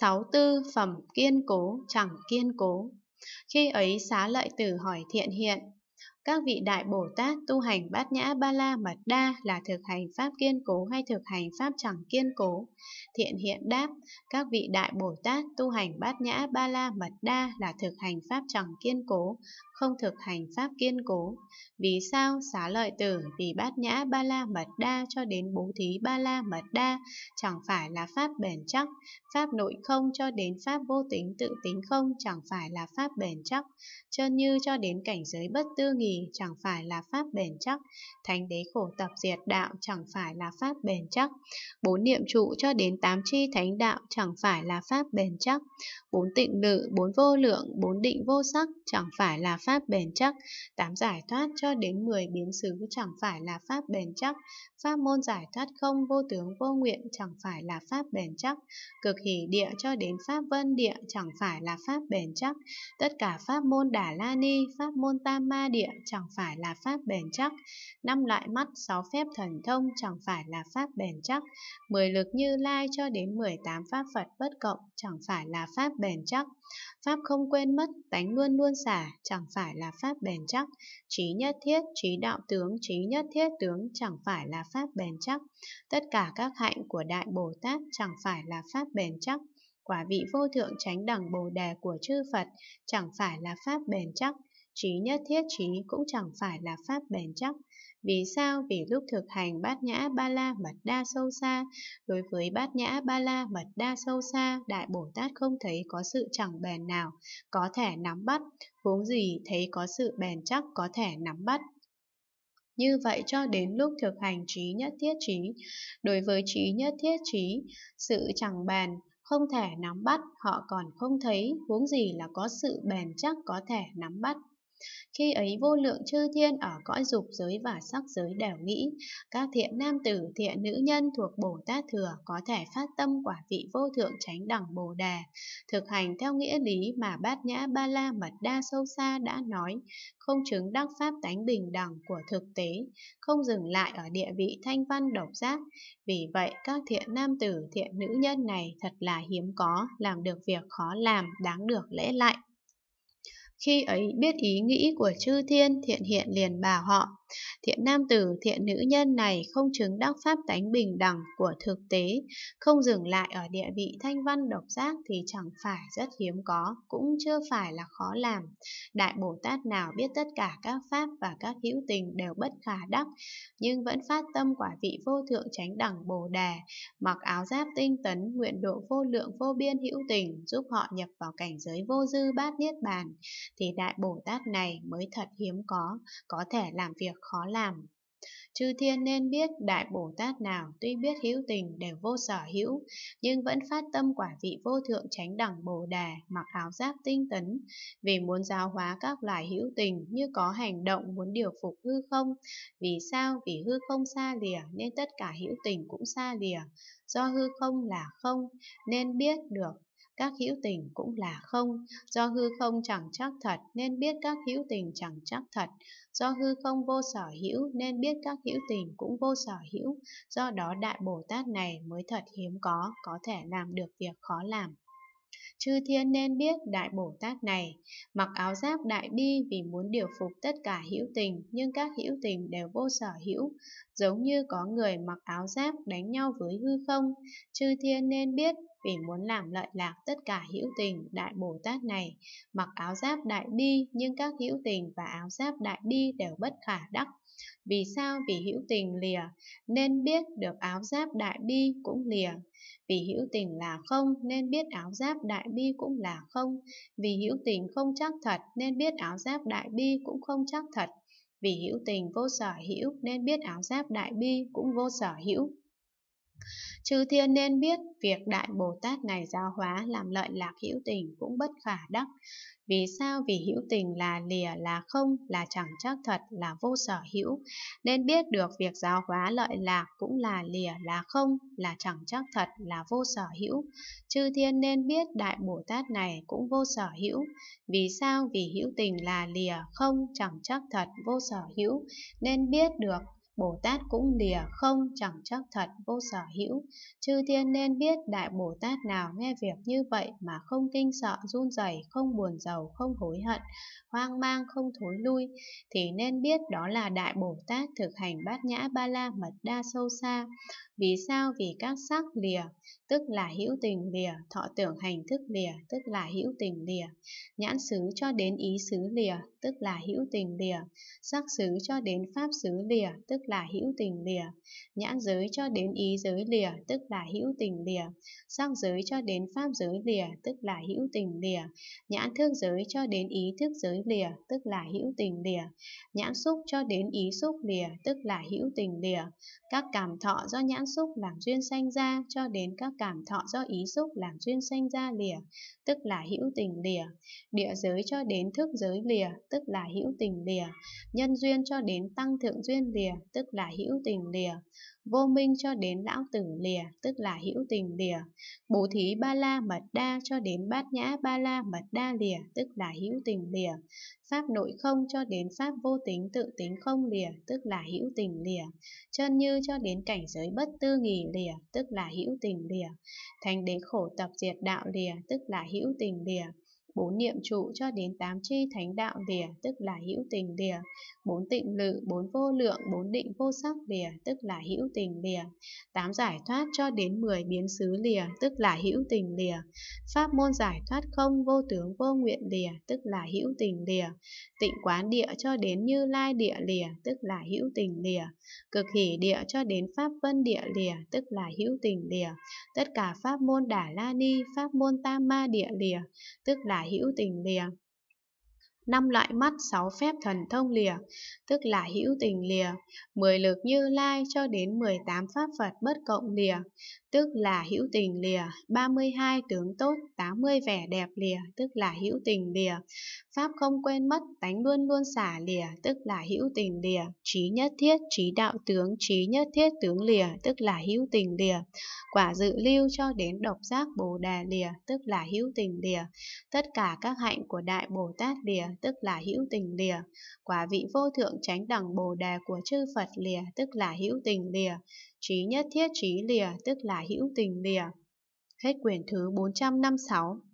sáu tư phẩm kiên cố chẳng kiên cố. Khi ấy Xá Lợi Tử hỏi Thiện Hiện: các vị Đại Bồ Tát tu hành Bát Nhã Ba La Mật Đa là thực hành pháp kiên cố hay thực hành pháp chẳng kiên cố? Thiện Hiện đáp: các vị Đại Bồ Tát tu hành Bát Nhã Ba La Mật Đa là thực hành pháp chẳng kiên cố, không thực hành pháp kiên cố. Vì sao? Xá Lợi Tử, vì Bát Nhã Ba La Mật Đa cho đến Bố Thí Ba La Mật Đa chẳng phải là pháp bền chắc, pháp nội không cho đến pháp vô tính tự tính không chẳng phải là pháp bền chắc, chân như cho đến cảnh giới bất tư nghì chẳng phải là pháp bền chắc, thánh đế khổ tập diệt đạo chẳng phải là pháp bền chắc, bốn niệm trụ cho đến tám chi thánh đạo chẳng phải là pháp bền chắc, bốn tịnh lự, bốn vô lượng, bốn định vô sắc chẳng phải là pháp bền chắc, tám giải thoát cho đến 10 biến xứ chẳng phải là pháp bền chắc, pháp môn giải thoát không vô tướng vô nguyện chẳng phải là pháp bền chắc, cực hỷ địa cho đến pháp vân địa chẳng phải là pháp bền chắc, tất cả pháp môn Đà La Ni, pháp môn Tam Ma Địa chẳng phải là pháp bền chắc, năm loại mắt, sáu phép thần thông chẳng phải là pháp bền chắc, 10 lực Như Lai cho đến 18 pháp Phật bất cộng chẳng phải là pháp bền chắc, pháp không quên mất, tánh luôn luôn xả chẳng phải là pháp bền chắc, trí nhất thiết, trí đạo tướng, trí nhất thiết tướng chẳng phải là pháp bền chắc, tất cả các hạnh của Đại Bồ Tát chẳng phải là pháp bền chắc, quả vị vô thượng chánh đẳng bồ đề của chư Phật chẳng phải là pháp bền chắc, trí nhất thiết trí cũng chẳng phải là pháp bền chắc. Vì sao? Vì lúc thực hành Bát Nhã Ba La Mật Đa sâu xa, đối với Bát Nhã Ba La Mật Đa sâu xa, Đại Bồ Tát không thấy có sự chẳng bền nào có thể nắm bắt, huống gì thấy có sự bền chắc có thể nắm bắt. Như vậy cho đến lúc thực hành trí nhất thiết trí, đối với trí nhất thiết trí, sự chẳng bền không thể nắm bắt họ còn không thấy, huống gì là có sự bền chắc có thể nắm bắt. Khi ấy vô lượng chư thiên ở cõi dục giới và sắc giới đều nghĩ, các thiện nam tử, thiện nữ nhân thuộc Bồ Tát Thừa có thể phát tâm quả vị vô thượng chánh đẳng Bồ Đề, thực hành theo nghĩa lý mà Bát Nhã Ba La Mật Đa sâu xa đã nói, không chứng đắc pháp tánh bình đẳng của thực tế, không dừng lại ở địa vị thanh văn độc giác. Vì vậy các thiện nam tử, thiện nữ nhân này thật là hiếm có, làm được việc khó làm, đáng được lễ lạy. Khi ấy biết ý nghĩ của chư thiên, Thiện Hiện liền bảo họ: thiện nam tử, thiện nữ nhân này không chứng đắc pháp tánh bình đẳng của thực tế, không dừng lại ở địa vị thanh văn độc giác thì chẳng phải rất hiếm có, cũng chưa phải là khó làm. Đại Bồ Tát nào biết tất cả các pháp và các hữu tình đều bất khả đắc, nhưng vẫn phát tâm quả vị vô thượng chánh đẳng Bồ Đề, mặc áo giáp tinh tấn, nguyện độ vô lượng vô biên hữu tình, giúp họ nhập vào cảnh giới vô dư bát niết bàn, thì Đại Bồ Tát này mới thật hiếm có thể làm việc khó làm. Chư thiên nên biết Đại Bồ Tát nào tuy biết hữu tình đều vô sở hữu, nhưng vẫn phát tâm quả vị vô thượng chánh đẳng Bồ Đề, mặc áo giáp tinh tấn, vì muốn giáo hóa các loài hữu tình như có hành động muốn điều phục hư không. Vì sao? Vì hư không xa lìa nên tất cả hữu tình cũng xa lìa. Do hư không là không nên biết được các hữu tình cũng là không, do hư không chẳng chắc thật nên biết các hữu tình chẳng chắc thật, do hư không vô sở hữu nên biết các hữu tình cũng vô sở hữu, do đó Đại Bồ Tát này mới thật hiếm có thể làm được việc khó làm. Chư thiên nên biết Đại Bồ Tát này mặc áo giáp đại bi vì muốn điều phục tất cả hữu tình, nhưng các hữu tình đều vô sở hữu, giống như có người mặc áo giáp đánh nhau với hư không. Chư thiên nên biết vì muốn làm lợi lạc tất cả hữu tình, Đại Bồ Tát này mặc áo giáp đại bi, nhưng các hữu tình và áo giáp đại bi đều bất khả đắc. Vì sao? Vì hữu tình lìa nên biết được áo giáp đại bi cũng lìa, vì hữu tình là không nên biết áo giáp đại bi cũng là không, vì hữu tình không chắc thật nên biết áo giáp đại bi cũng không chắc thật, vì hữu tình vô sở hữu nên biết áo giáp đại bi cũng vô sở hữu. Chư thiên nên biết việc Đại Bồ Tát này giáo hóa làm lợi lạc hữu tình cũng bất khả đắc. Vì sao? Vì hữu tình là lìa, là không, là chẳng chắc thật, là vô sở hữu, nên biết được việc giáo hóa lợi lạc cũng là lìa, là không, là chẳng chắc thật, là vô sở hữu. Chư thiên nên biết Đại Bồ Tát này cũng vô sở hữu. Vì sao? Vì hữu tình là lìa, không, chẳng chắc thật, vô sở hữu, nên biết được Bồ Tát cũng lìa không, chẳng chắc thật, vô sở hữu. Chư thiên nên biết Đại Bồ Tát nào nghe việc như vậy mà không kinh sợ, run rẩy, không buồn rầu, không hối hận, hoang mang, không thối lui, thì nên biết đó là Đại Bồ Tát thực hành Bát Nhã Ba La Mật Đa sâu xa. Vì sao? Vì các sắc lìa, tức là hữu tình lìa, thọ tưởng hành thức lìa, tức là hữu tình lìa, nhãn xứ cho đến ý xứ lìa, tức là hữu tình lìa, sắc xứ cho đến pháp xứ lìa, tức là hữu tình lìa, nhãn giới cho đến ý giới lìa, tức là hữu tình lìa, sắc giới cho đến pháp giới lìa, tức là hữu tình lìa, nhãn thức giới cho đến ý thức giới lìa, tức là hữu tình lìa, nhãn xúc cho đến ý xúc lìa, tức là hữu tình lìa, các cảm thọ do nhãn xúc làm duyên sanh ra cho đến các cảm thọ do ý xúc làm duyên sanh ra lìa, tức là hữu tình lìa, địa giới cho đến thức giới lìa, tức là hữu tình lìa, nhân duyên cho đến tăng thượng duyên lìa, tức là hữu tình lìa, vô minh cho đến lão tử lìa, tức là hữu tình lìa, bố thí ba la mật đa cho đến bát nhã ba la mật đa lìa, tức là hữu tình lìa, pháp nội không cho đến pháp vô tính tự tính không lìa, tức là hữu tình lìa, chân như cho đến cảnh giới bất tư nghì lìa, tức là hữu tình lìa, thành đế khổ tập diệt đạo lìa, tức là hữu tình lìa, bốn niệm trụ cho đến tám chi thánh đạo lìa, tức là hữu tình lìa, bốn tịnh lự, bốn vô lượng, bốn định vô sắc lìa, tức là hữu tình lìa, tám giải thoát cho đến 10 biến xứ lìa, tức là hữu tình lìa, pháp môn giải thoát không, vô tướng vô nguyện lìa, tức là hữu tình lìa, tịnh quán địa cho đến Như Lai địa lìa, tức là hữu tình lìa, cực hỷ địa cho đến pháp vân địa lìa, tức là hữu tình lìa, tất cả pháp môn Đà La Ni, pháp môn Tam Ma địa lìa, tức là hữu tình lìa, 5 loại mắt, 6 phép thần thông lìa, tức là hữu tình lìa, 10 lực Như Lai cho đến 18 pháp Phật bất cộng lìa, tức là hữu tình lìa, 32 tướng tốt, 80 vẻ đẹp lìa, tức là hữu tình lìa, pháp không quên mất, tánh luôn luôn xả lìa, tức là hữu tình lìa, trí nhất thiết, trí đạo tướng, trí nhất thiết tướng lìa, tức là hữu tình lìa, quả dự lưu cho đến độc giác Bồ Đề lìa, tức là hữu tình lìa, tất cả các hạnh của Đại Bồ Tát lìa, tức là hữu tình lìa, quả vị vô thượng chánh đẳng Bồ Đề của chư Phật lìa, tức là hữu tình lìa, trí nhất thiết trí lìa, tức là hữu tình lìa. Hết quyển thứ 456.